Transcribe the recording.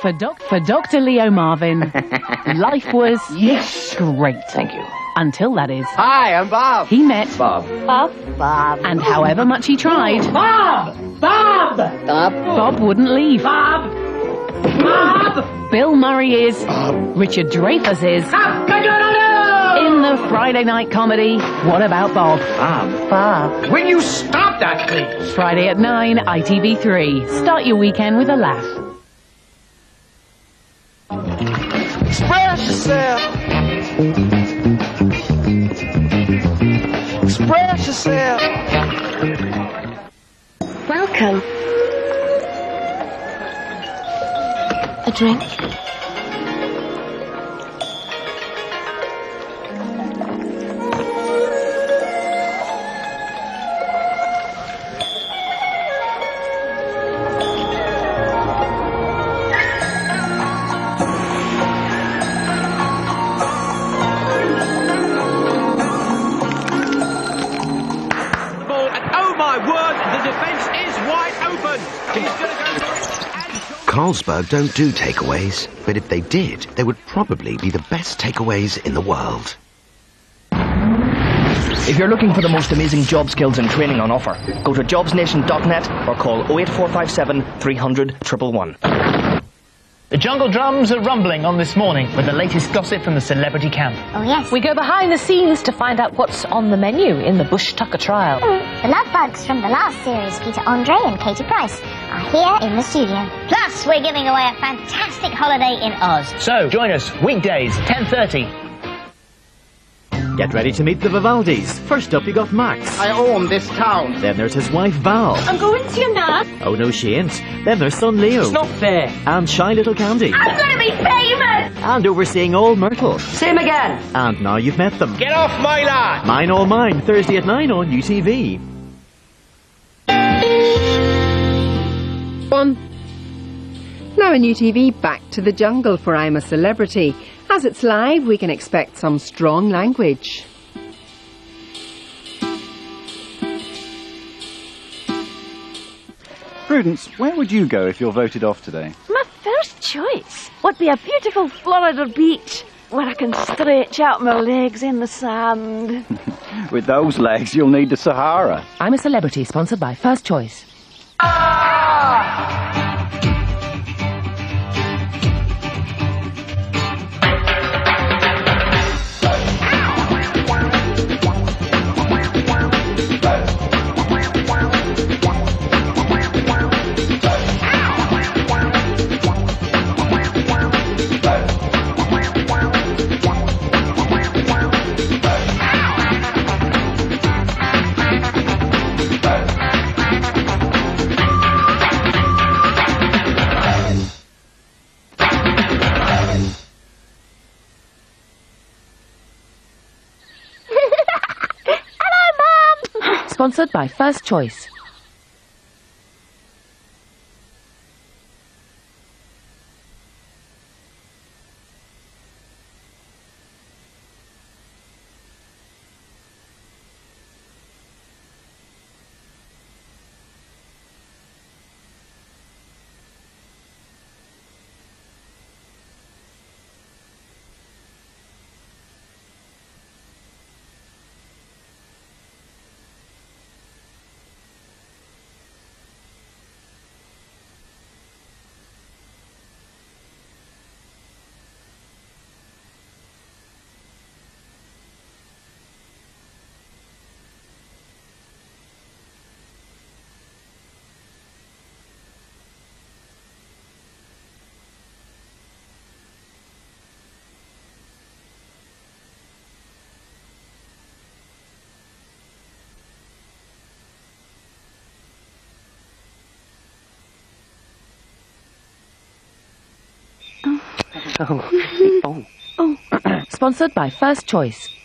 For Dr. Leo Marvin, life was yes great. Thank you. Until that is. Hi, I'm Bob. He met Bob. Bob. And however much he tried, Bob wouldn't leave. Bob. Bill Murray is. Richard Dreyfuss is. In the Friday night comedy, What About Bob? Bob. Will you stop that, please? Friday at 9, ITV3. Start your weekend with a laugh. Express yourself. Express yourself. Welcome. A drink. Carlsberg don't do takeaways, but if they did, they would probably be the best takeaways in the world. If you're looking for the most amazing job skills and training on offer, go to jobsnation.net or call 08457 300 111. The jungle drums are rumbling on this morning with the latest gossip from the celebrity camp. Oh, yes. We go behind the scenes to find out what's on the menu in the Bush Tucker trial. The love bugs from the last series, Peter Andre and Katie Price, are here in the studio. Plus, we're giving away a fantastic holiday in Oz. So, join us weekdays, 10:30. Get ready to meet the Vivaldis. First up, you got Max. I own this town. Then there's his wife, Val. I'm going to your nan. Oh, no, she ain't. Then there's son, Leo. It's not fair. And shy little Candy. I'm going to be famous. And overseeing old Myrtle. Same again. And now you've met them. Get off my lad. Mine All Mine, Thursday at 9 on UTV. Now on UTV, back to the jungle for I'm a Celebrity. As it's live, we can expect some strong language. Prudence, where would you go if you're voted off today? My first choice would be a beautiful Florida beach where I can stretch out my legs in the sand. With those legs, you'll need the Sahara. I'm a Celebrity, sponsored by First Choice. Sponsored by First Choice. Oh. Sponsored by First Choice.